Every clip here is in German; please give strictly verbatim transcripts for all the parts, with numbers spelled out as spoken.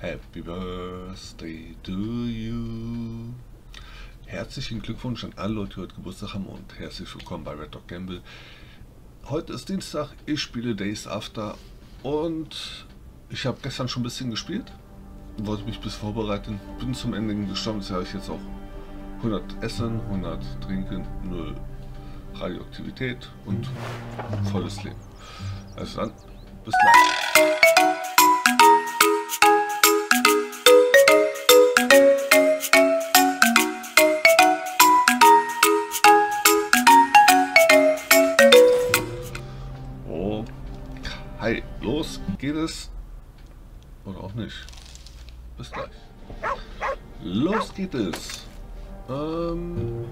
Happy Birthday to you. Herzlichen Glückwunsch an alle Leute, die heute Geburtstag haben, und herzlich willkommen bei Red Dog Gamble. Heute ist Dienstag, ich spiele Days After und ich habe gestern schon ein bisschen gespielt, wollte mich ein bisschen vorbereiten, bin zum Ende gestorben, deshalb habe ich jetzt auch hundert Essen, hundert Trinken, null Radioaktivität und volles Leben. Also dann, bis gleich. Hi, los geht es. Oder auch nicht. Bis gleich. Los geht es. Ähm,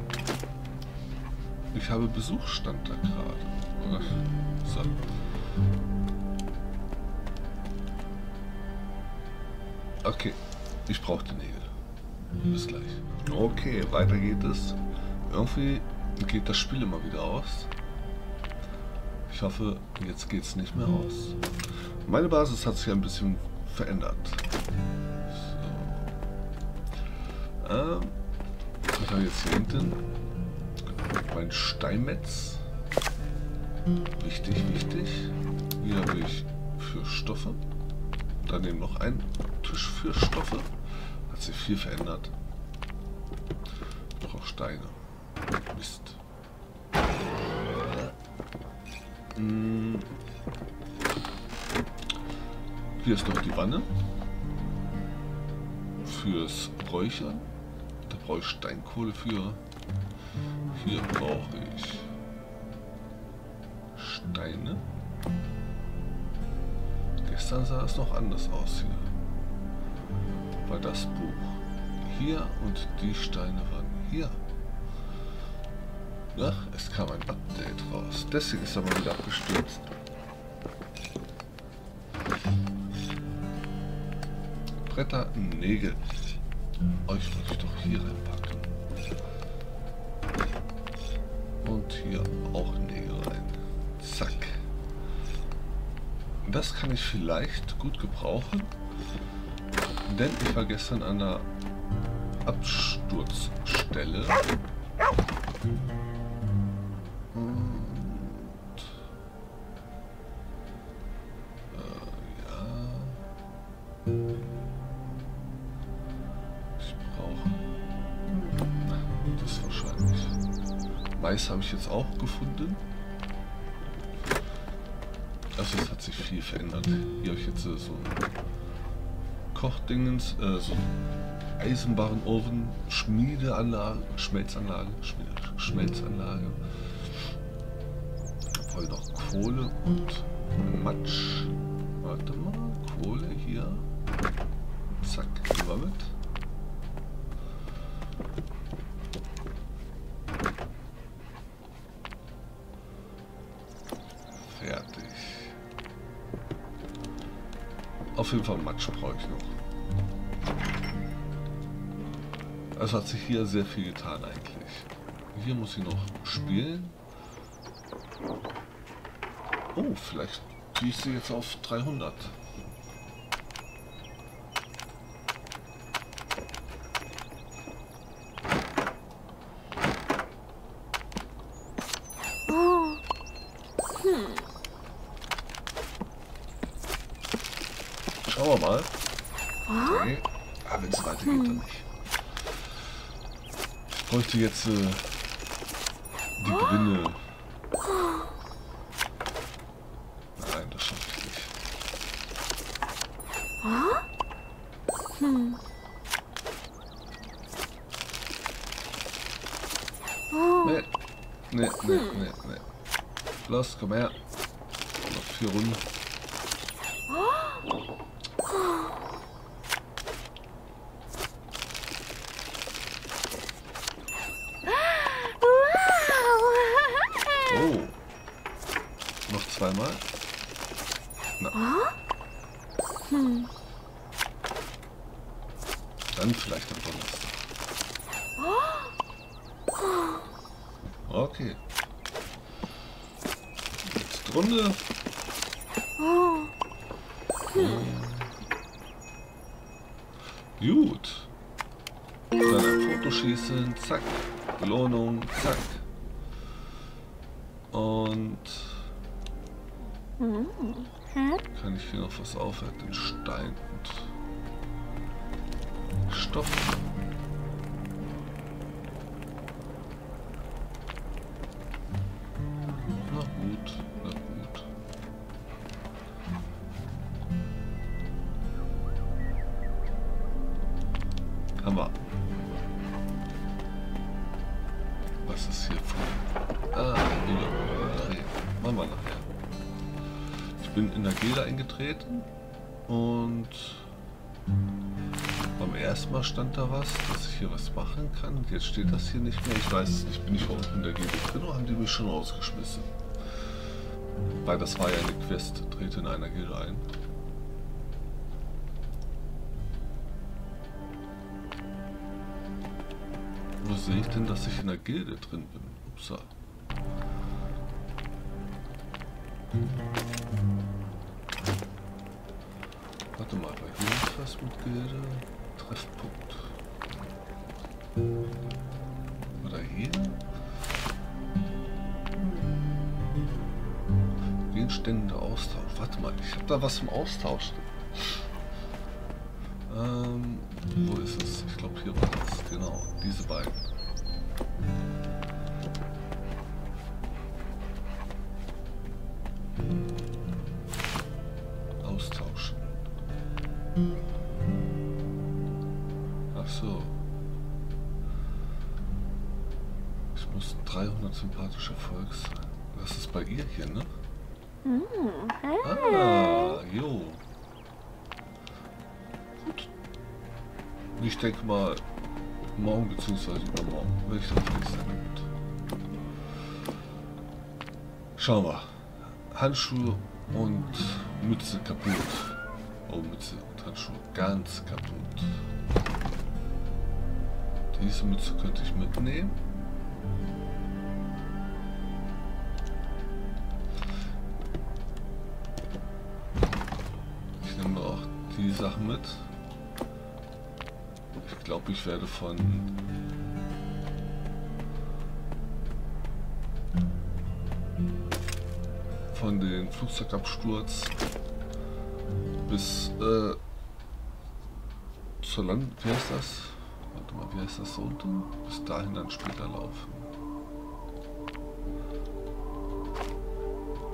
ich habe Besuch, stand da gerade. So. Okay, ich brauche die Nägel. Bis gleich. Okay, weiter geht es. Irgendwie geht das Spiel immer wieder aus. Ich hoffe, jetzt geht es nicht mehr aus. Meine Basis hat sich ein bisschen verändert. So. Ähm, ich habe jetzt hier hinten mein Steinmetz. Wichtig, wichtig. Hier habe ich für Stoffe. Daneben noch ein Tisch für Stoffe. Hat sich viel verändert. Ich brauche Steine. Mist. Hier ist noch die Wanne fürs Räuchern. Da brauche ich Steinkohle für. Hier brauche ich Steine. Gestern sah es noch anders aus hier. War das Buch hier und die Steine waren hier. Ach, es kam ein Update raus. Deswegen ist er mal wieder abgestürzt. Bretter, Nägel. Euch wollte ich doch hier reinpacken. Und hier auch Nägel rein. Zack. Das kann ich vielleicht gut gebrauchen. Denn ich war gestern an der Absturzstelle. Mais habe ich jetzt auch gefunden. Also es hat sich viel verändert. Hier habe ich jetzt so ein Kochdingens, äh, so ein Eisenbahnenofen, Schmiedeanlage, Schmelzanlage, Schmiede, Schmelzanlage. Voll noch Kohle und Matsch. Warte mal, Kohle hier. Zack, über mit. Auf jeden Fall Matsch brauche ich noch. Also hat sich hier sehr viel getan eigentlich. Hier muss ich noch spielen. Oh, vielleicht ziehe ich sie jetzt auf dreihundert. Schauen wir mal. Okay. Aber wenn es weitergeht, dann nicht. Ich bräuchte jetzt äh, die Gewinne. Nein, das schaffe ich nicht. Nee, nee, nee, nee, nee. Los, komm her. Noch vier Runden. Zweimal. Na. Hm. Dann vielleicht am Donnerstag. Okay. Letzte Runde. Hm. Gut. Dann ein Foto schießen, zack. Belohnung, zack. Und kann ich hier noch was aufwerten? Den Stein und Stoff. Na gut, na gut. Hammer. Was ist hier vor? Ah, hier. Machen wir nachher. Bin in der Gilde eingetreten und beim ersten Mal stand da was, dass ich hier was machen kann. Jetzt steht das hier nicht mehr. Ich weiß es nicht. Bin ich auch in der Gilde drin oder haben die mich schon rausgeschmissen? Weil das war ja eine Quest. Trete in einer Gilde ein. Wo sehe ich denn, dass ich in der Gilde drin bin? Upsa. Warte mal, bei hier ist was mit Gilde. Treffpunkt. Oder hier? Gegenstände Austausch. Warte mal, ich habe da was im Austausch. Ähm, wo ist es? Ich glaube, hier war es. Genau, diese beiden. Austauschen. Ach so. Ich muss dreihundert sympathische Volks sein. Das ist bei ihr hier, ne? Ah, jo. Gut. Ich denke mal, morgen bzw. übermorgen werde ich das nicht sein. Schauen wir. Handschuhe und Mütze kaputt. Oh, Mütze und Handschuhe ganz kaputt. Diese Mütze könnte ich mitnehmen. Ich nehme auch die Sachen mit. Ich glaube, ich werde von von den Flugzeugabsturz bis äh, zur Land... Wie heißt das? Warte mal, wie heißt das so unten? Bis dahin dann später laufen.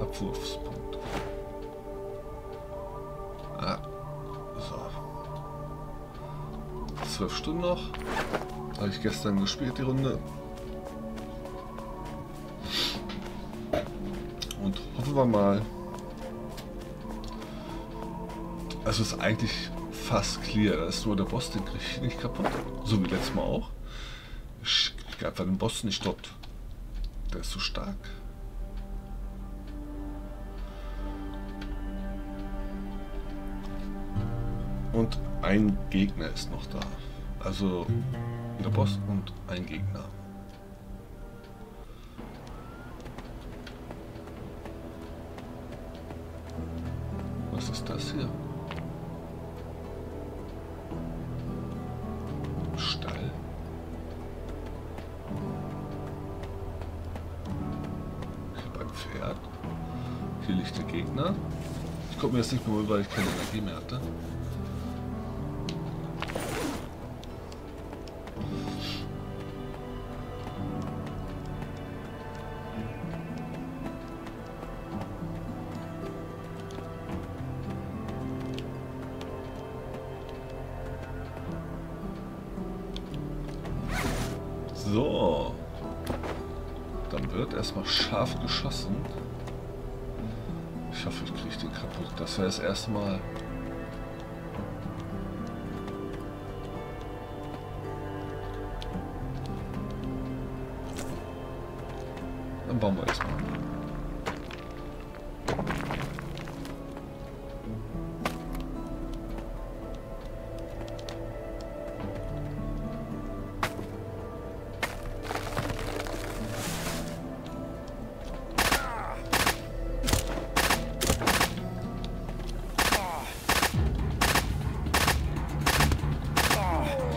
Abwurfspunkt. Ah, so. Zwölf Stunden noch. Habe ich gestern gespielt, die Runde. Und hoffen wir mal. Also ist eigentlich fast clear. Da ist nur der Boss, den kriege ich nicht kaputt. So wie letztes Mal auch. Ich kriege einfach den Boss nicht tot. Der ist so stark. Und ein Gegner ist noch da. Also der Boss und ein Gegner. Was ist das hier? Stall. Ich habe ein Pferd. Hier liegt der Gegner. Ich gucke mir das nicht mehr über, weil ich keine Energie mehr hatte. So, dann wird erstmal scharf geschossen. Ich hoffe, ich kriege den kaputt. Das wäre das erste Mal. Dann bauen wir erstmal.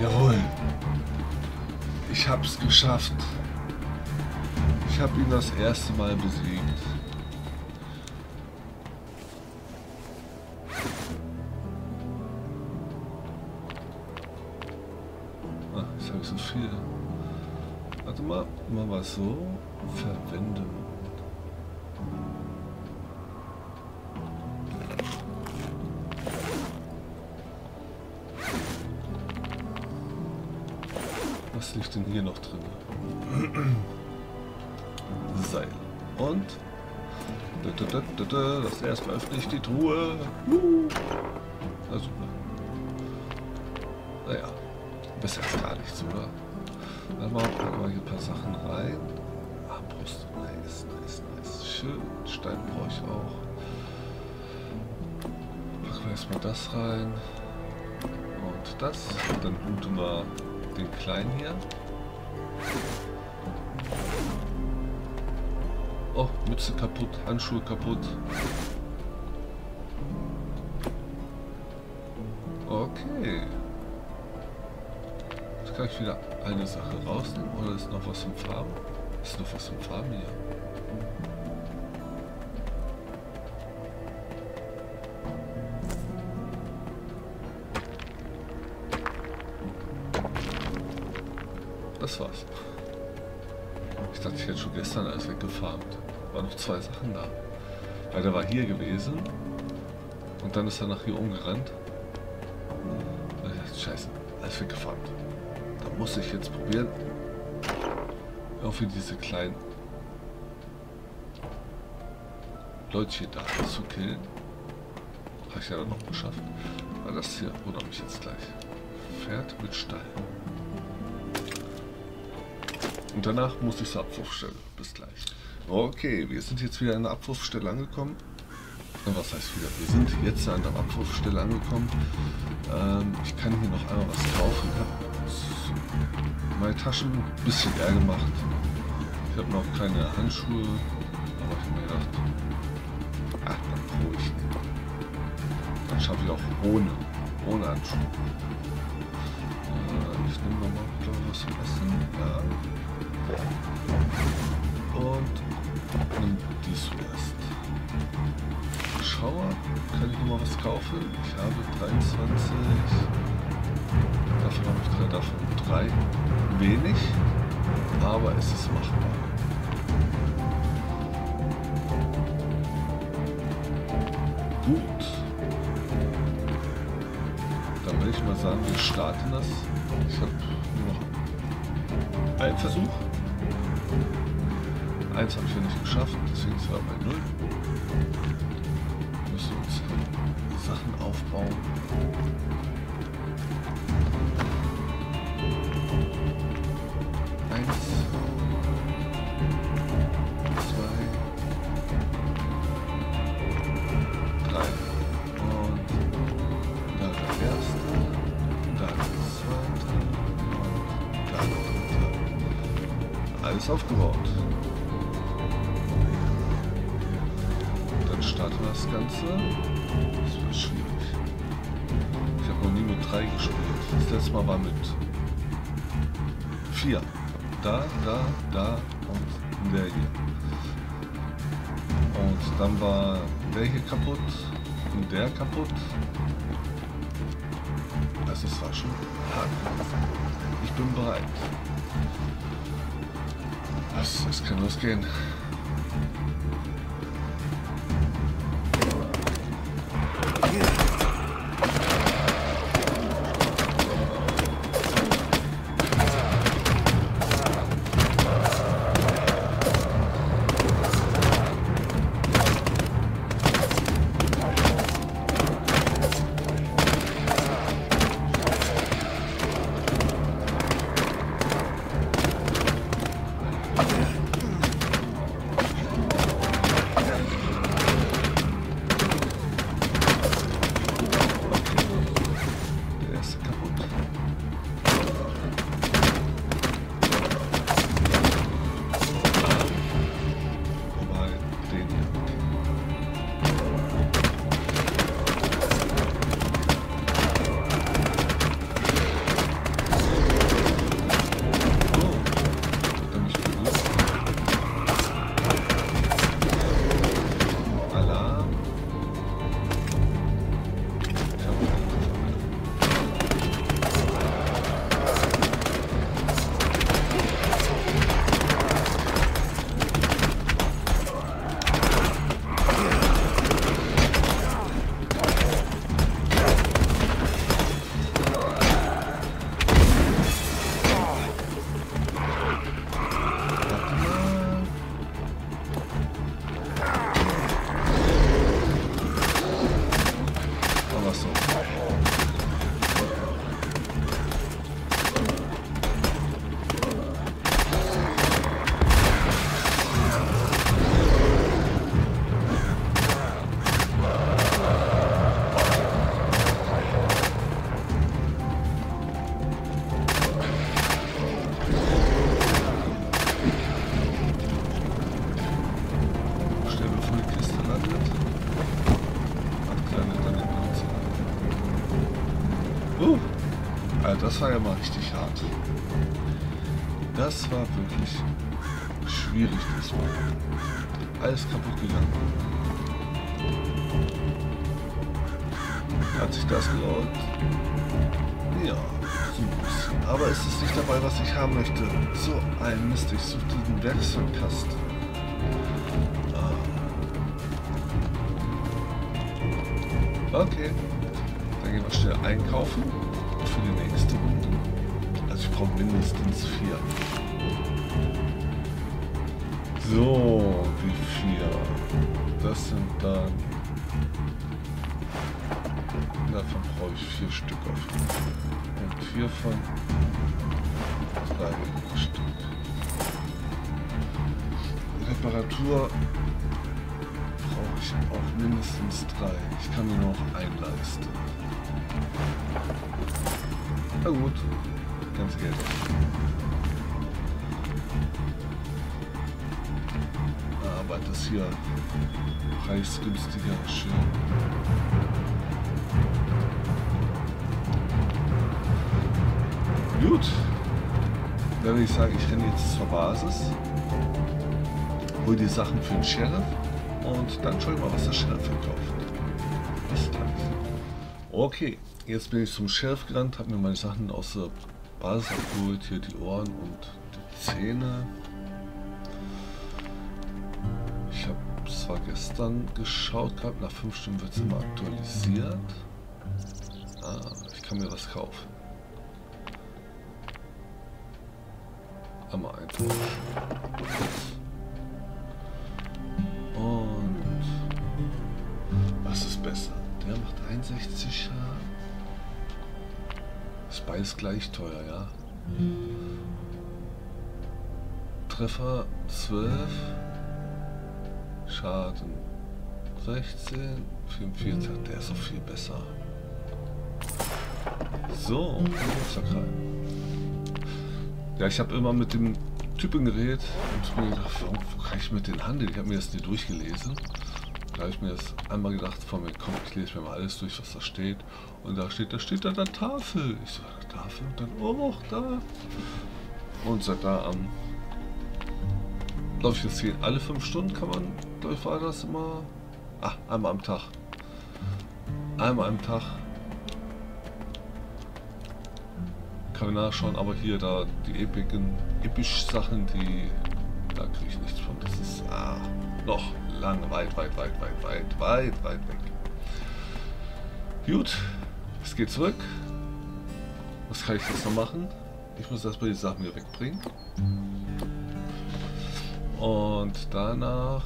Jawohl. Ich hab's geschafft. Ich hab ihn das erste Mal besiegt. Ah, jetzt habe ich so viel. Warte mal, mal was so. Verwenden. Was liegt denn hier noch drin? Seil. Und das erste Mal öffne ich die Truhe. Na super. Naja, besser als gar nichts, oder? Dann packen wir hier ein paar Sachen rein. Armbrust, nice, nice, nice. Schön. Stein brauche ich auch. Packen wir erstmal das rein. Und das. Und dann bluten wir den kleinen hier. Oh, Mütze kaputt, Handschuhe kaputt. Okay. Jetzt kann ich wieder eine Sache rausnehmen. Oder ist noch was im Farben? Ist noch was im Farben hier? Das war's. Ich dachte, ich hätte schon gestern alles weggefarmt. War noch zwei Sachen da. Weil der war hier gewesen. Und dann ist er nach hier umgerannt. Scheiße, alles weggefarmt. Da muss ich jetzt probieren. Auch für diese kleinen Leutchen da zu killen. Habe ich ja dann noch geschafft. Weil das hier wundert mich jetzt gleich. Pferd mit Stall. Und danach muss ich zur Abwurfstelle. Bis gleich. Okay, wir sind jetzt wieder an der Abwurfstelle angekommen. Was heißt wieder? Wir sind jetzt an der Abwurfstelle angekommen. Ähm, ich kann hier noch einmal was kaufen. Ich habe meine Taschen ein bisschen leer gemacht. Ich habe noch keine Handschuhe. Aber ich habe mir gedacht, ach, dann hole ich die. Dann schaffe ich auch ohne, ohne Handschuhe. Äh, ich nehme nochmal was zu essen. Ja. Und nimm die zuerst. Schauer, kann ich nochmal was kaufen? Ich habe dreiundzwanzig. Davon habe ich drei, davon drei. Wenig, aber es ist machbar. Gut. Dann will ich mal sagen, wir starten das. Ich habe noch einen Versuch. Eins habe ich ja nicht geschafft, deswegen sind wir bei null. Wir müssen uns Sachen aufbauen. Eins. Zwei. Drei. Und da der erste. Da der zweite. Und da der dritte. Alles aufgebaut. Starten wir das Ganze. Das wird schwierig. Ich habe noch nie mit drei gespielt. Das letzte Mal war mit vier. Da, da, da und der hier. Und dann war der hier kaputt und der kaputt. Also es war schon hart. Ich bin bereit. Das, das kann losgehen. Uh, also das war ja mal richtig hart. Das war wirklich schwierig diesmal. Alles kaputt gegangen. Hat sich das gelohnt? Ja, so ein bisschen. Aber ist es nicht dabei, was ich haben möchte? So ein Mist, ich suche diesen Werkzeugkasten. Ah. Okay. Dann gehen wir schnell einkaufen für die nächste Runde. Also ich brauche mindestens vier. So, die vier. Das sind dann... Davon brauche ich vier Stück auf jeden Fall. Und vier von drei Stück. Reparatur brauche ich auch mindestens drei. Ich kann nur noch ein leisten. Na gut, ganz Geld. Aber das hier preisgünstiger ist schön. Gut, dann würde ich sagen, ich renne jetzt zur Basis, hol die Sachen für den Sheriff und dann schauen wir mal, was der Sheriff verkauft. Bis gleich. Okay, jetzt bin ich zum Sheriff gerannt, habe mir meine Sachen aus der Basis abgeholt, hier die Ohren und die Zähne. Ich habe zwar gestern geschaut gehabt, nach fünf Stunden wird es immer aktualisiert. Ah, ich kann mir was kaufen. Einmal eintauschen. Und was ist besser? Der macht einundsechzig Schaden. Ist beides gleich teuer, ja. Treffer zwölf. Schaden sechzehn. vierundvierzig. Der ist auch viel besser. So, Rucksack rein. Ja, ich habe immer mit dem Typen geredet und mir gedacht, warum kann ich mit denen handeln? Ich habe mir das nie durchgelesen. Da habe ich mir das einmal gedacht, von mir, komm, ich lese mir mal alles durch, was da steht. Und da steht, da steht an der Tafel. Ich so, an der Tafel und dann, oh, da. Und seit da an, ähm, glaube ich, das geht alle fünf Stunden, kann man, glaube ich, war das immer. Ah, einmal am Tag. Einmal am Tag. Kann man nachschauen, aber hier da die epigen, episch Sachen, die, da kriege ich nichts von. Das ist ah, noch lange, weit, weit, weit, weit, weit, weit, weit weg. Gut, es geht zurück. Was kann ich jetzt noch machen? Ich muss erstmal die Sachen hier wegbringen. Und danach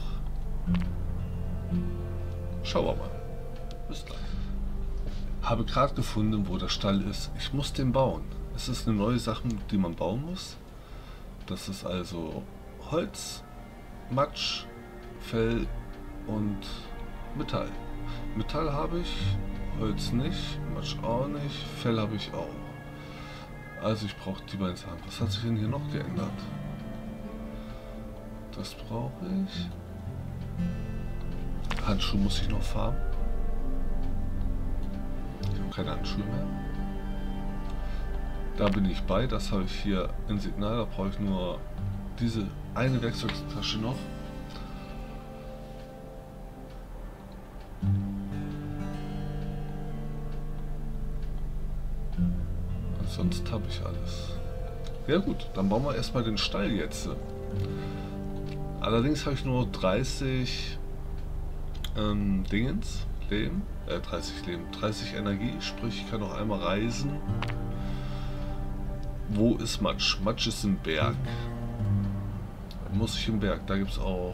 schauen wir mal. Bis gleich. Habe gerade gefunden, wo der Stall ist. Ich muss den bauen. Es ist eine neue Sache, die man bauen muss. Das ist also Holz, Matsch, Fell und Metall. Metall habe ich, Holz nicht, Matsch auch nicht, Fell habe ich auch. Also ich brauche die beiden Sachen. Was hat sich denn hier noch geändert? Das brauche ich. Handschuhe muss ich noch farben. Ich habe keine Handschuhe mehr. Da bin ich bei, das habe ich hier im Signal, da brauche ich nur diese eine Werkzeugtasche noch. Und sonst habe ich alles. Ja gut, dann bauen wir erstmal den Stall jetzt. Allerdings habe ich nur dreißig ähm, Dingens, Leben, äh, dreißig Leben, dreißig Energie, sprich ich kann noch einmal reisen. Wo ist Matsch? Matsch ist im Berg. Muss ich im Berg. Da gibt es auch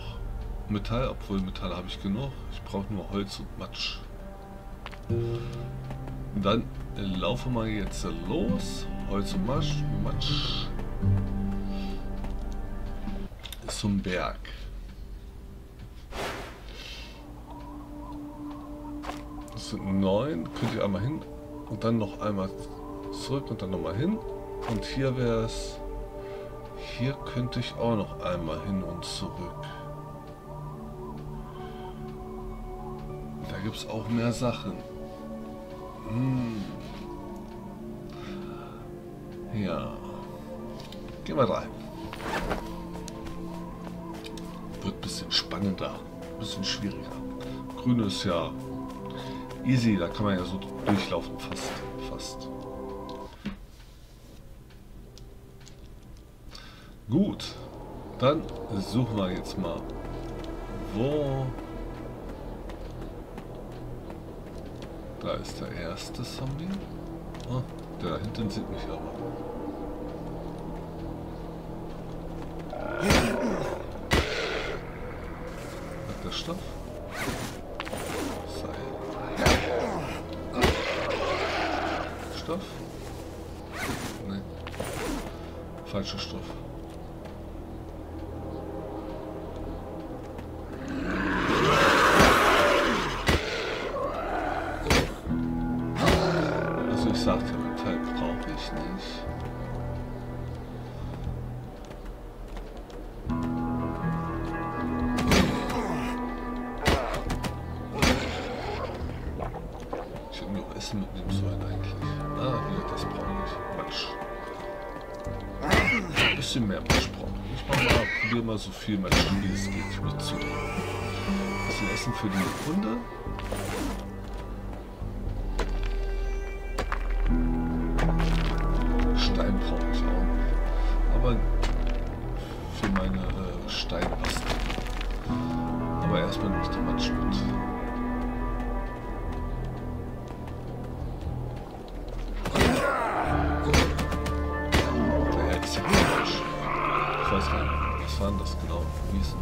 Metall, obwohl Metall habe ich genug. Ich brauche nur Holz und Matsch. Und dann laufen wir jetzt los. Holz und Matsch. Matsch. Ist zum Berg. Das sind neun. Könnt ihr einmal hin und dann noch einmal zurück und dann nochmal hin. Und hier wäre es, hier könnte ich auch noch einmal hin und zurück. Da gibt es auch mehr Sachen. Hm. Ja. Gehen wir rein. Wird ein bisschen spannender. Ein bisschen schwieriger. Grün ist ja easy, da kann man ja so durchlaufen fast. Fast. Gut. Dann suchen wir jetzt mal. Wo? Da ist der erste Zombie. Oh, der da hinten sieht mich aber. Hat der Stoff? Seil. Stoff? Nein. Falscher Stoff. So viel mal wie es geht mit zu. Ein bisschen Essen für die Hunde. Stein brauche ich auch. Aber für meine äh, Steinpasten. Aber erstmal nehme ich den Matsch mit. Der Hex ist Matsch. Ich weiß gar nicht. Was war denn das genau? Wie ist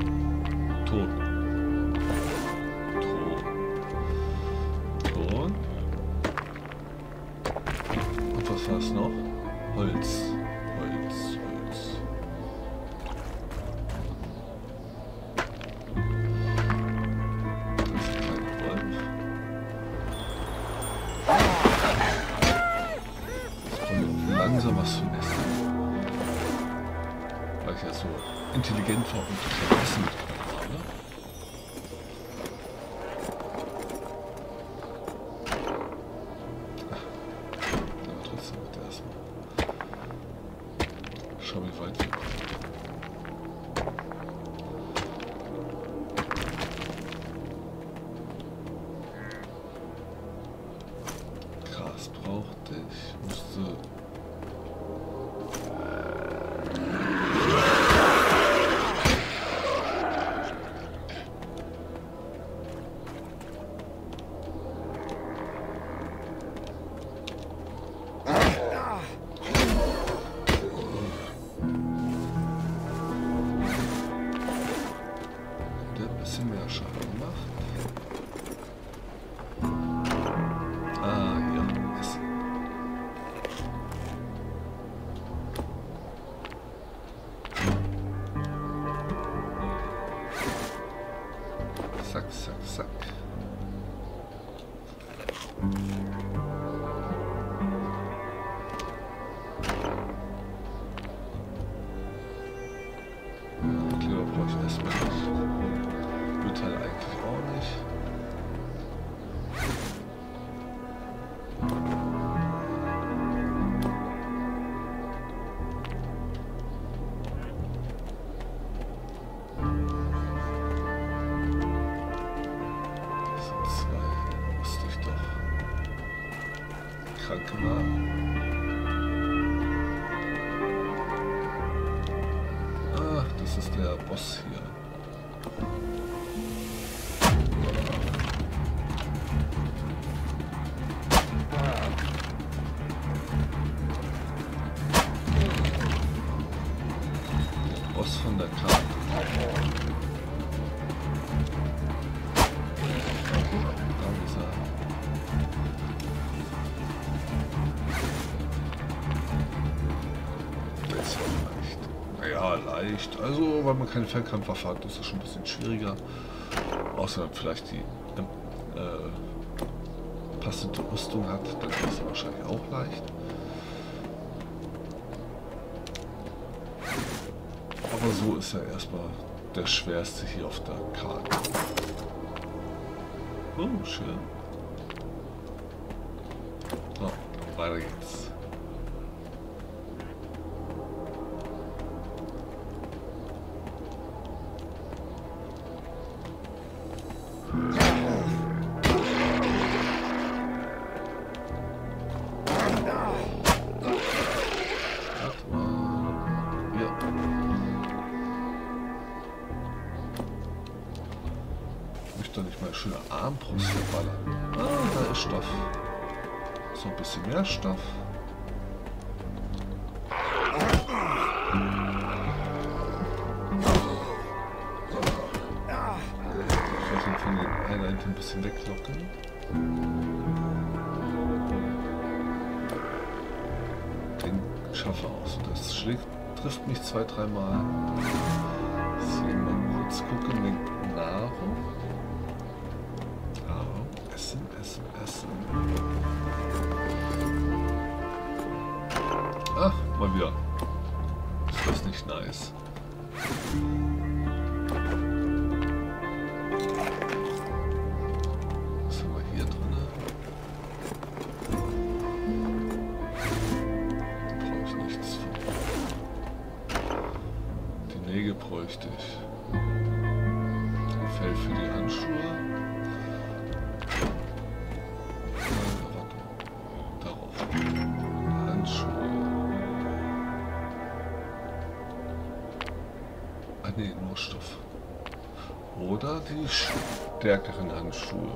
denn das? Ton. Ton. Ton. Und was war es noch? Holz. Holz. Holz. Das ist ein kleiner Wolf. Jetzt kommen wir langsam was zu essen. Weil ich ja so intelligent war und das Essen mitgenommen habe. Ach, aber trotzdem mit der ersten. Schau, wie weit wir kommen. Gras brauchte ich. Musste. Zack, zack, zack. Kleber brauche ich erstmal nicht. Metall eigentlich auch nicht. Ah, das ist der Boss hier. Der Boss von der Karte. Leicht. Also, weil man keine Fernkämpfer fährt, ist das schon ein bisschen schwieriger. Außer vielleicht die äh, äh, passende Rüstung hat, dann ist das wahrscheinlich auch leicht. Aber so ist er erstmal der schwerste hier auf der Karte. Oh, schön. Oh, weiter geht's. Stoff. Ich lasse ihn von den Einheiten ein bisschen weglocken. Den schaffe ich aus. Das schlägt, trifft mich zwei, dreimal. So, mal kurz gucken mit Nahrung. Nahrung, Essen, Essen, Essen. Ach, mal wieder. Ist das nicht nice? Was haben wir hier drin? Da brauche ich nichts von. Die Nägel bräuchte ich. Ein Fell für die Handschuhe. Stoff. Oder die stärkeren Handschuhe.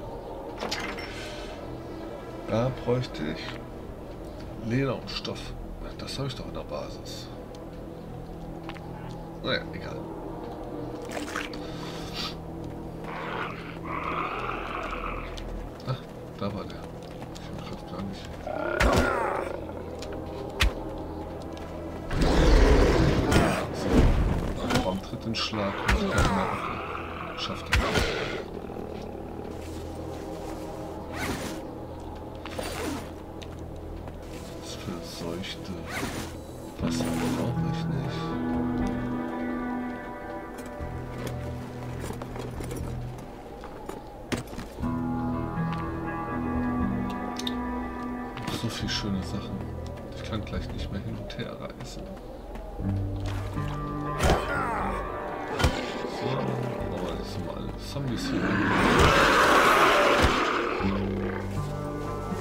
Da bräuchte ich Leder und Stoff. Das habe ich doch in der Basis. Naja, egal. Ach, da war der. Ich hab grad gar nicht. Den Schlag und dann machen. Schafft er. Das verseuchte Wasser brauche ich nicht. So viele schöne Sachen. Ich kann gleich nicht mehr hin und her reisen. Zombies hier.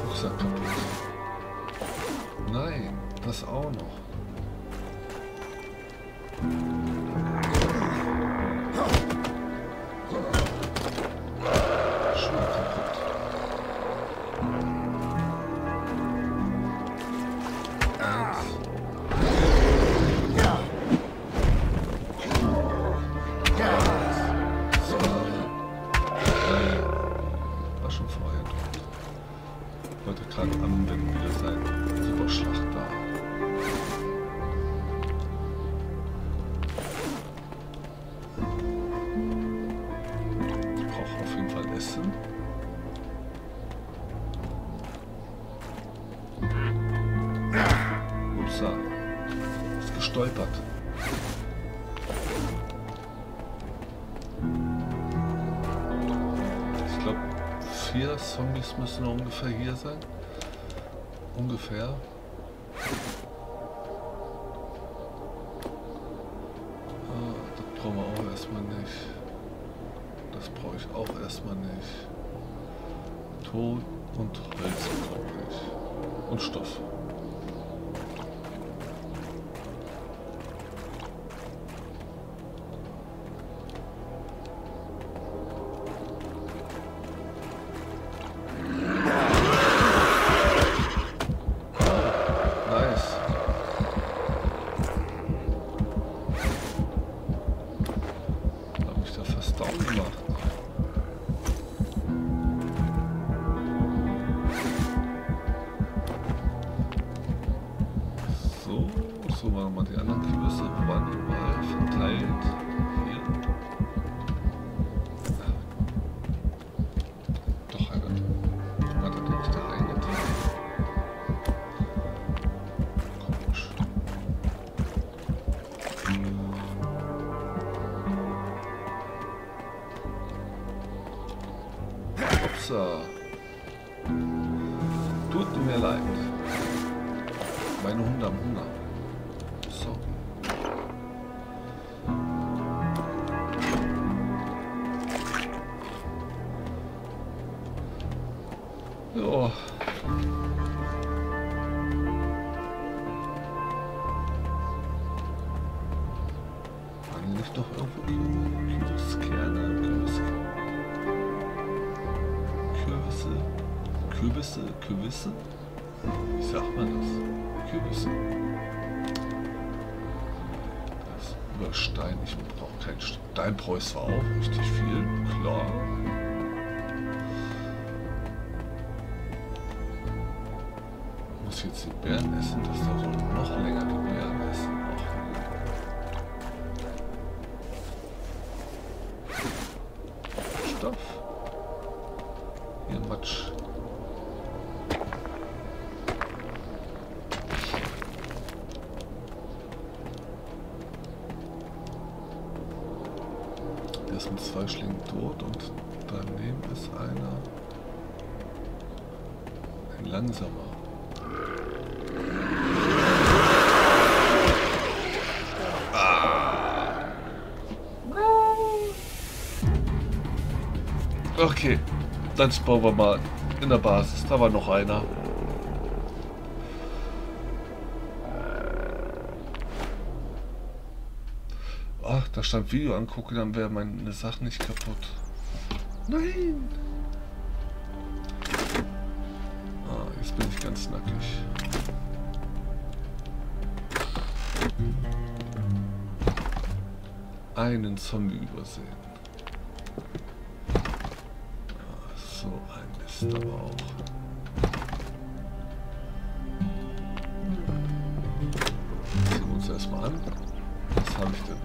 Rucksack kaputt. Nein, das auch noch. Schon kaputt. Zombies müssen ungefähr hier sein. Ungefähr. Ah, das brauchen wir auch erstmal nicht. Das brauche ich auch erstmal nicht. Ton und Holz brauche ich. Und Stoff. Tut mir leid. Meine Hunde haben Hunger. So. Ja. Waren nicht doch irgendwo Kürbiskerne, Kürbisse, Kürbisse, Kürbisse? Wie sagt man das? Kürbisse. Das ist über Stein. Ich brauche keinen Steinpreuß, war auch richtig viel. Klar. Ich muss jetzt die Beeren essen, dass da so noch länger die Beeren essen. Auch. Stoff. Hier Matsch. Der ist mit zwei Schlingen tot und daneben ist einer. Ein langsamer. Ah. Okay, dann bauen wir mal in der Basis. Da war noch einer. Ach, da stand Video angucken, dann wäre meine Sache nicht kaputt. Nein! Ah, jetzt bin ich ganz nackig. Einen Zombie übersehen. Ach, so ein Mist aber auch. Das sehen wir uns erstmal an. Was habe ich denn?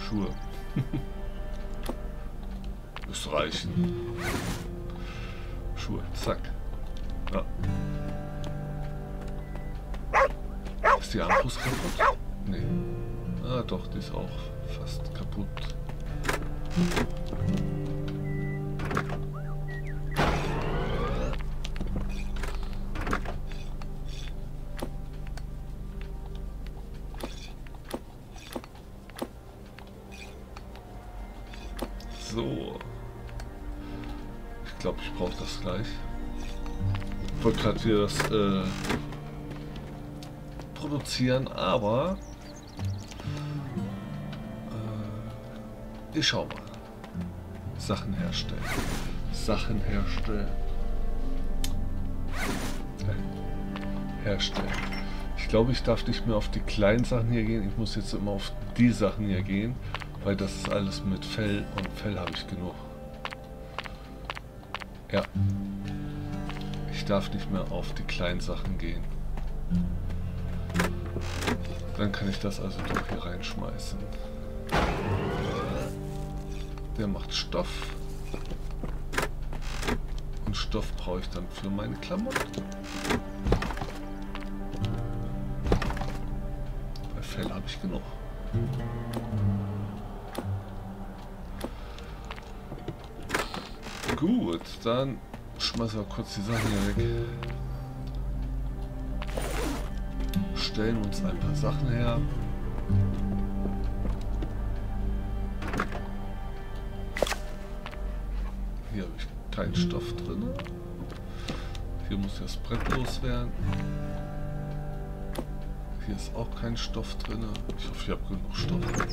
Schuhe. Müsste reichen. Schuhe, zack. Ja. Ist die Armbrust kaputt? Nee. Ah doch, die ist auch fast kaputt. So. Ich glaube, ich brauche das gleich. Ich wollte gerade hier das äh, produzieren, aber äh, ich schau mal. Sachen herstellen. Sachen herstellen. Herstellen. Ich glaube, ich darf nicht mehr auf die kleinen Sachen hier gehen. Ich muss jetzt immer auf die Sachen hier gehen. Weil das ist alles mit Fell und Fell habe ich genug. Ja. Ich darf nicht mehr auf die kleinen Sachen gehen. Dann kann ich das also doch hier reinschmeißen. Der macht Stoff. Und Stoff brauche ich dann für meine Klamotten. Bei Fell habe ich genug. Gut, dann schmeißen wir kurz die Sachen hier weg. Stellen uns ein paar Sachen her. Hier habe ich keinen Stoff drin. Hier muss das Brett loswerden. Hier ist auch kein Stoff drin. Ich hoffe, ich habe genug Stoff.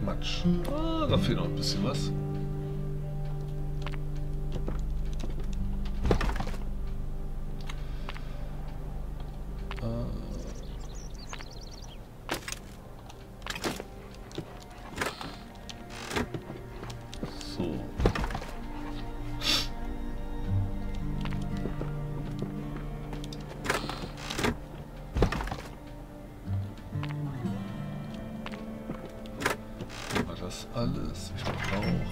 Matsch. Ah, da fehlt noch ein bisschen was. Ah. So. Alles. Ich brauche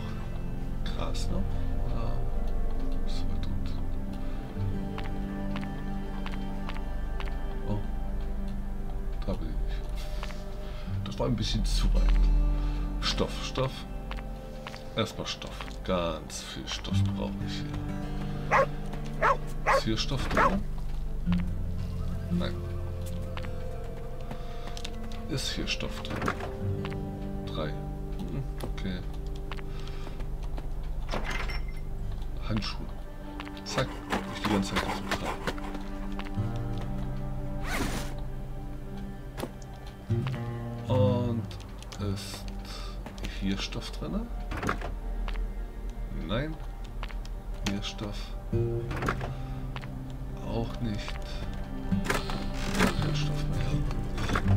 Gras noch. Oder? So weit unten. Oh. Da bin ich. Das war ein bisschen zu weit. Stoff, Stoff. Erstmal Stoff. Ganz viel Stoff brauche ich hier. Ist hier Stoff drin? Nein. Ist hier Stoff drin. Drei. Okay. Handschuhe. Zack. Ich die ganze Zeit gesucht habe. Ist hier Stoff drin? Nein. Hier Stoff. Auch nicht. Kein Stoff mehr.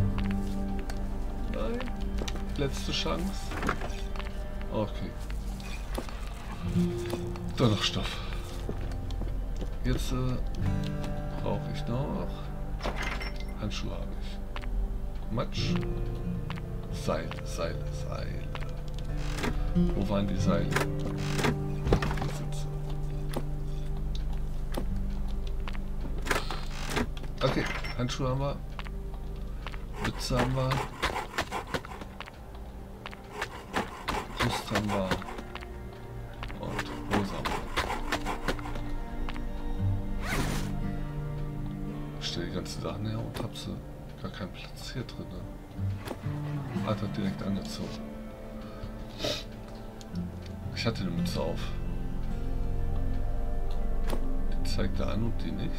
Nein. Letzte Chance. Okay. Dann noch Stoff. Jetzt äh, brauche ich noch Handschuhe habe ich. Matsch. Seile, Seile, Seile. Wo waren die Seile? Hier sind sie. Okay, Handschuhe haben wir. Mütze haben wir. Brust haben wir. Und Hose haben wir. Ich stelle die ganzen Sachen her und hab sie. Gar keinen Platz hier drin. Hat er direkt angezogen. Ich hatte eine Mütze auf. Die zeigt er an und die nicht.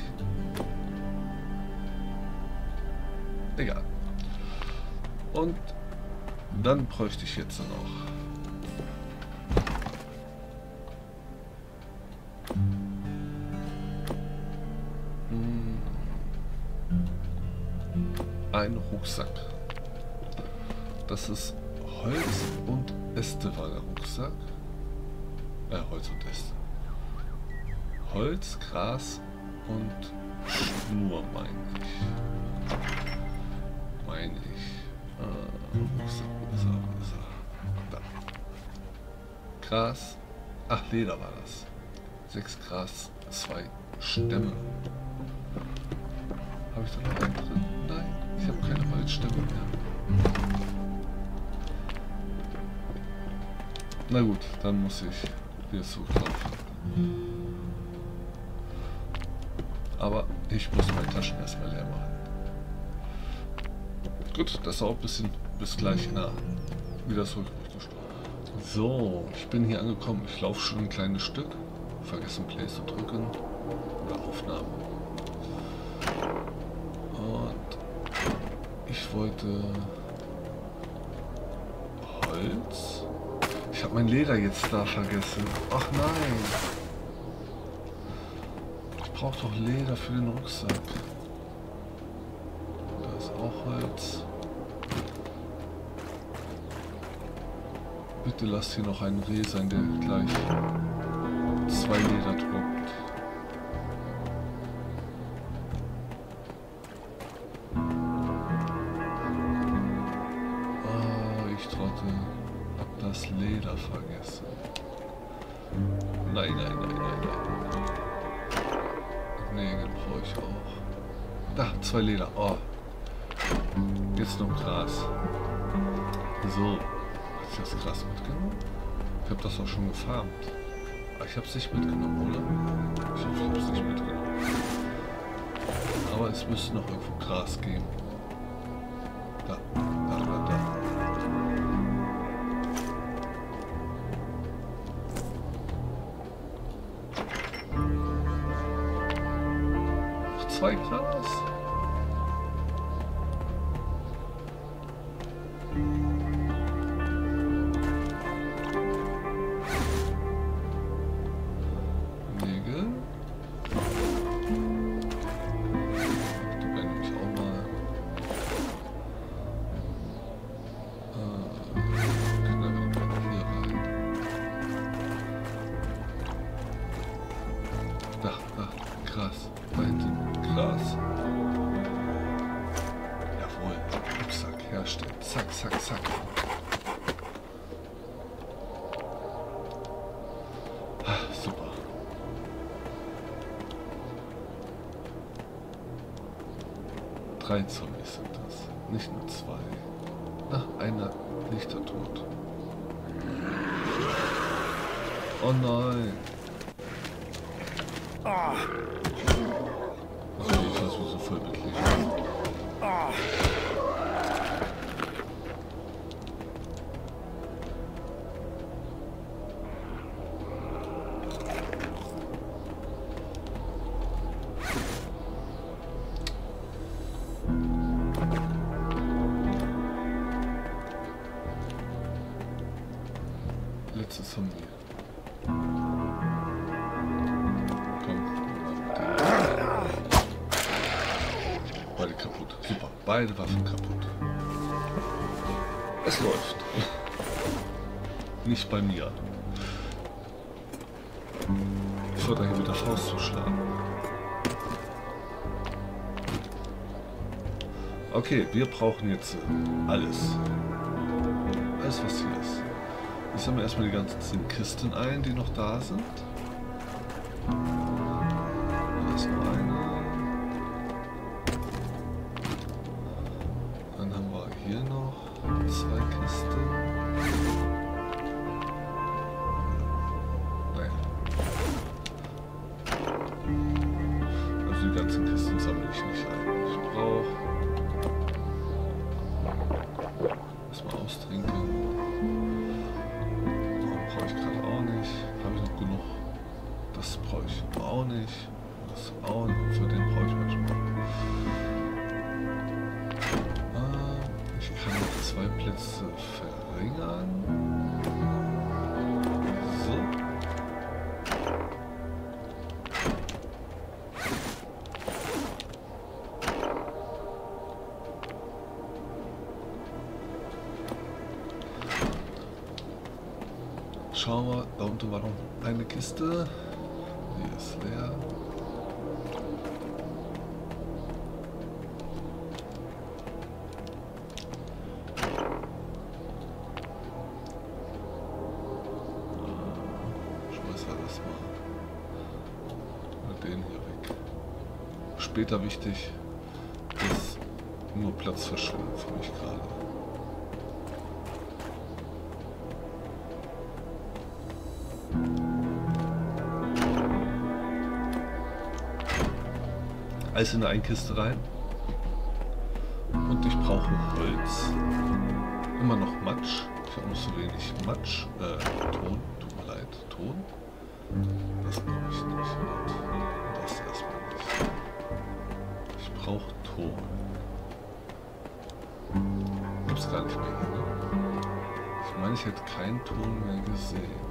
Egal. Und dann bräuchte ich jetzt noch. Ein Rucksack. Das ist Holz und Äste war der Rucksack. Äh, Holz und Äste. Holz, Gras und Schnur, meine ich. Meine ich. Äh, Rucksack, wo ist er, wo ist er? Da. Gras. Ach, Leder war das. Sechs Gras, zwei Stämme. Habe ich da noch einen drin? Nein, ich habe keine Holzstämme mehr. Na gut, dann muss ich hier zugreifen. Aber ich muss meine Taschen erstmal leer machen. Gut, das auch ein bisschen bis gleich nah. Wieder zurückgestoßen. So, ich bin hier angekommen. Ich laufe schon ein kleines Stück. Vergessen Play zu drücken. Oder Aufnahme. Und ich wollte Holz. Ich habe mein Leder jetzt da vergessen. Ach nein. Ich brauche doch Leder für den Rucksack. Da ist auch Holz. Bitte lasst hier noch einen Reh sein, der gleich zwei Leder druckt. Ah, ich trotte. Das Leder vergessen. Nein, nein, nein, nein, nein. Nägel brauche ich auch. Da, zwei Leder. Oh. Jetzt noch Gras. So. Hat ich das Gras mitgenommen? Ich habe das auch schon gefarmt. Aber ich habe es nicht mitgenommen, oder? Ich hoffe, ich habe es nicht mitgenommen. Aber es müsste noch irgendwo Gras geben. Da, da, da, da. Zwei Gras. Nägel. Die brenne ich auch mal. Äh, können wir hier rein. Da, da, Gras. Da hinten. Gras. Jawohl, Rucksack herstellen. Zack, zack, zack. Ach, super. Drei Zombies sind das. Nicht nur zwei. Ach, einer liegt da tot. Oh nein. Ah. diese Vollbekleidung. Ah. Letztes haben wir. Beide kaputt. Super. Beide Waffen kaputt. Es läuft. Nicht bei mir. Ich wollte hier mit der Faust zuschlagen. Okay, wir brauchen jetzt alles. Alles, was hier ist. Jetzt sammeln wir erstmal die ganzen Kisten ein, die noch da sind. Da ist noch eine. Dann haben wir hier noch zwei Kisten. Nein. Also die ganzen Kisten sammle ich nicht ein. Ich brauche... Erstmal austrinken. Das brauche ich gerade auch nicht. Habe ich noch genug? Das brauche ich auch nicht. Das auch nicht. Für den brauche ich manchmal. Zwei Plätze verringern. So. Schauen wir, da unten war noch eine Kiste. Die ist leer. Später wichtig ist nur Platz verschwinden für mich gerade. Alles in eine Kiste rein. Und ich brauche Holz. Immer noch Matsch. Ich habe noch so wenig Matsch. Äh, Ton. Tut mir leid. Ton. Das brauche ich nicht. Und das erstmal nicht. Ich brauche Ton. Gibt's gar nicht mehr, ne? Ich meine, ich hätte keinen Ton mehr gesehen.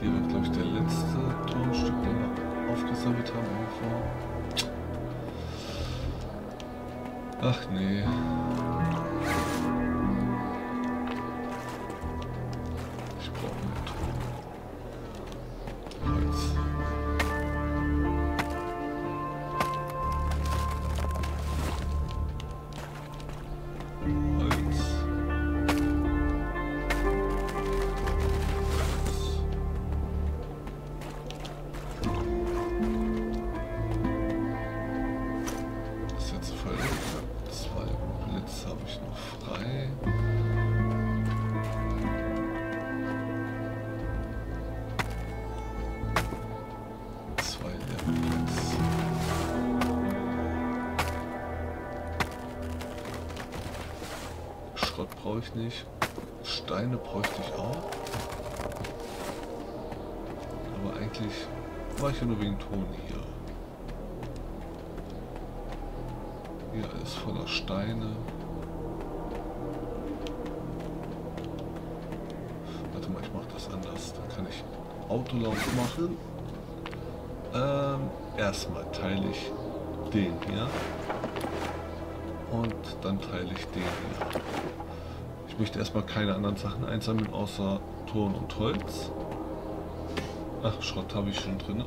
Hier wird, glaube ich, der letzte Tonstück, den wir aufgesammelt haben. Irgendwo. Ach nee. Ich brauche mehr Ton. Holz. Schrott brauche ich nicht. Steine bräuchte ich auch. Aber eigentlich war ich ja nur wegen Ton hier. Hier alles voller Steine. Warte mal, ich mache das anders. Dann kann ich Autolauf machen. Ähm, erstmal teile ich den hier. Und dann teile ich den hier. Ich möchte erstmal keine anderen Sachen einsammeln, außer Ton und Holz. Ach, Schrott habe ich schon drin.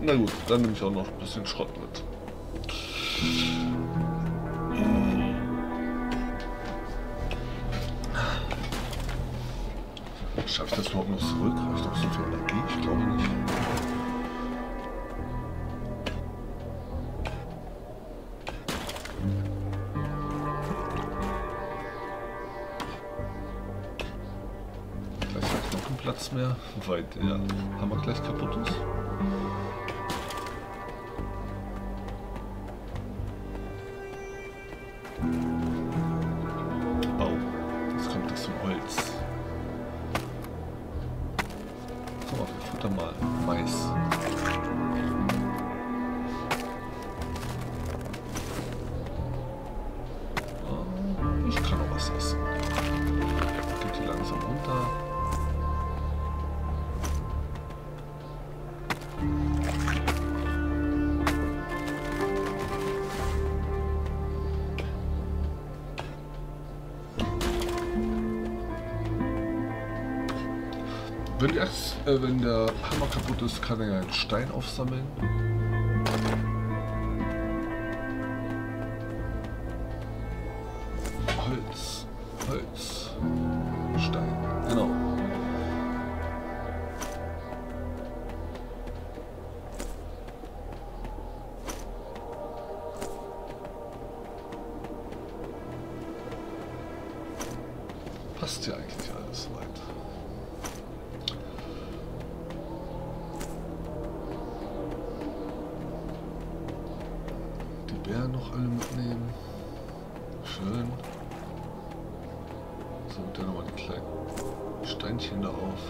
Na gut, dann nehme ich auch noch ein bisschen Schrott mit. Schaffe ich das überhaupt noch zurück? Habe ich noch so viel Energie? Ich glaube nicht. Platz mehr, weil der Hammer gleich kaputt ist. Wenn, die Axt, äh, wenn der Hammer kaputt ist, kann er einen Stein aufsammeln. Holz, Holz, Stein, genau. Passt ja eigentlich alles weit. Die Bären noch alle mitnehmen. Schön. So, dann nochmal die kleinen Steinchen da auf.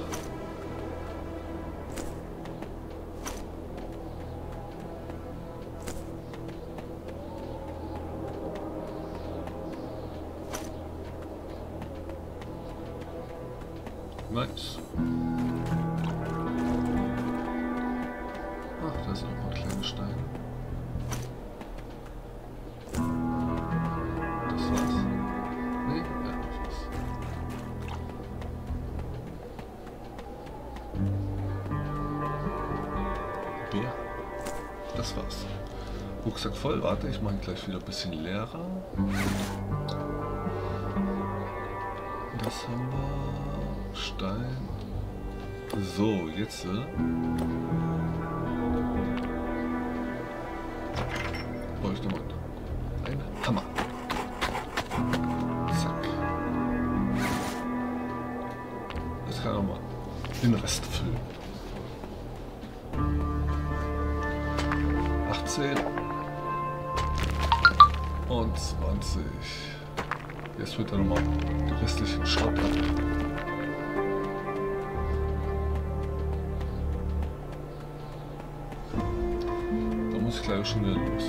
Nice. Ach, da ist nochmal ein kleiner Stein. Das war's. Nee, ja, das war's. Bär. Das war's. Rucksack voll, warte, ich mache ihn gleich wieder ein bisschen leerer. Das haben wir. Stein. So, jetzt. Äh, brauche ich nochmal einen Hammer. Zack. Das kann ich nochmal den Rest füllen. achtzehn. Und zwanzig. Jetzt wird er nochmal den restlichen Schrott ab. Gleich schon wieder los.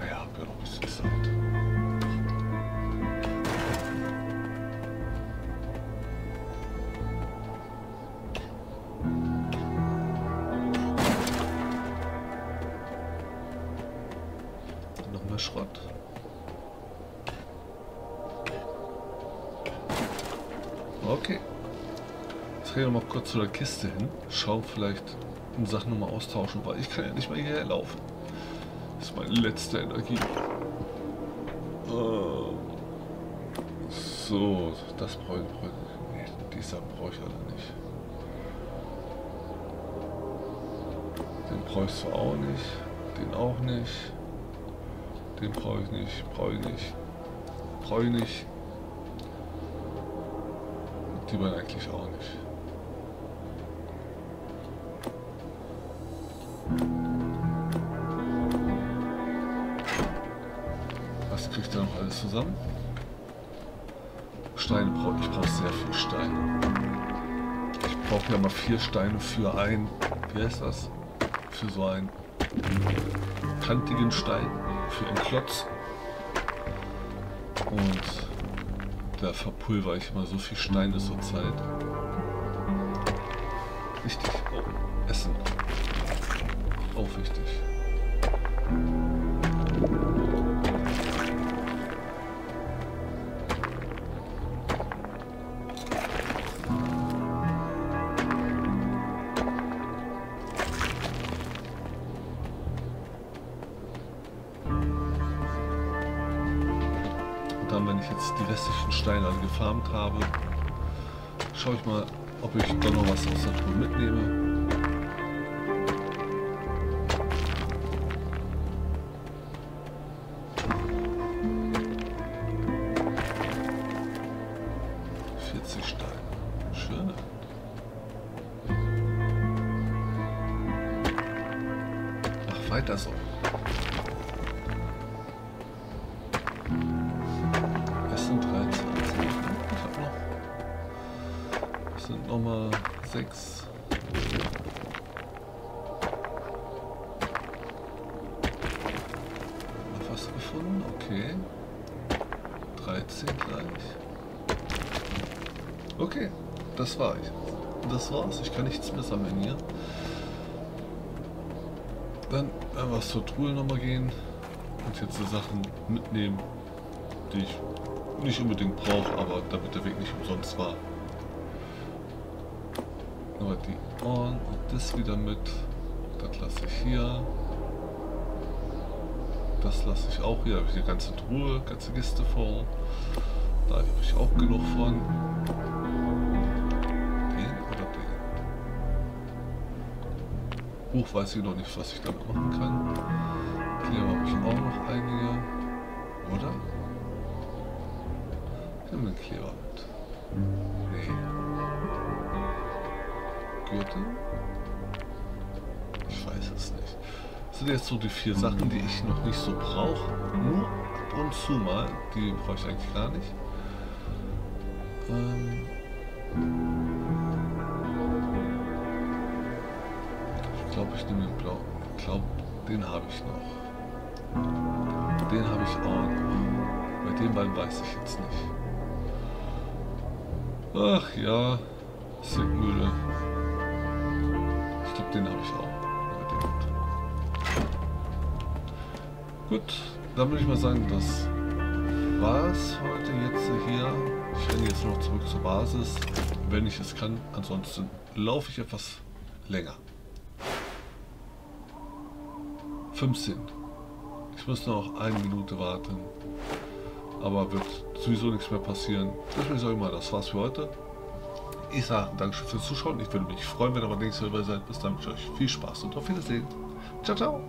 Naja, hab ja noch ein bisschen Zeit. Und noch mehr Schrott. Okay. Jetzt reden wir mal kurz zu der Kiste hin, schauen vielleicht um Sachen nochmal austauschen, weil ich kann ja nicht mehr hierher laufen. Das ist meine letzte Energie. Ähm, so, das brauche ich, brauche ich nee, dieser brauche ich alle nicht. Den brauche ich zwar auch nicht, den auch nicht, den brauche ich nicht, brauche ich nicht, brauche ich nicht. Die waren eigentlich auch nicht. Was kriegt er noch alles zusammen? Steine brauche ich, brauche sehr viel Steine. Ich brauche ja mal vier Steine für ein, wie heißt das? Für so einen kantigen Stein, für einen Klotz. Und da verpulver ich immer so viel Steine zur Zeit. Wichtig. Oh, Essen. Auch wichtig. Und dann, wenn ich jetzt die restlichen Steine alle gefarmt habe, schaue ich mal, ob ich dann noch was aus der Truhe mitnehme. Weiter so. Es sind dreizehn. Ich hab noch. Es sind nochmal sechs. Noch was gefunden? Okay. dreizehn gleich. Okay, das war ich. Das war's. Ich kann nichts mehr sammeln hier. Dann einfach zur Truhe nochmal gehen und jetzt die Sachen mitnehmen. die ich nicht unbedingt brauche, aber damit der Weg nicht umsonst war. Nur die Ohren und das wieder mit. Das lasse ich hier. Das lasse ich auch hier. Da habe ich die ganze Truhe, ganze Kiste voll. Da habe ich auch genug von. Den oder den. Buch weiß ich noch nicht, was ich damit machen kann. Hier habe ich auch noch einige. Oder? Ich nehme den Kleber mit. Nee. Gürtel? Ich weiß es nicht. Das sind jetzt so die vier Sachen, die ich noch nicht so brauche. Nur ab und zu mal. Die brauche ich eigentlich gar nicht. Ähm ich glaube, ich nehme den blauen. Ich glaube, den habe ich noch. Den habe ich auch noch. Bei den beiden weiß ich jetzt nicht. Ach ja, Sigmühle. Ich glaube, den habe ich auch. Ja, gut, dann würde ich mal sagen, das war's heute jetzt hier. Ich renne jetzt noch zurück zur Basis, wenn ich es kann. Ansonsten laufe ich etwas länger. fünfzehn. Ich muss noch eine Minute warten. Aber wird sowieso nichts mehr passieren. Deswegen sage ich mal, das war's für heute. Ich sage Dankeschön fürs Zuschauen. Ich würde mich freuen, wenn ihr beim nächsten Mal dabei seid. Bis dann wünsche ich euch viel Spaß und auf Wiedersehen. Ciao, ciao.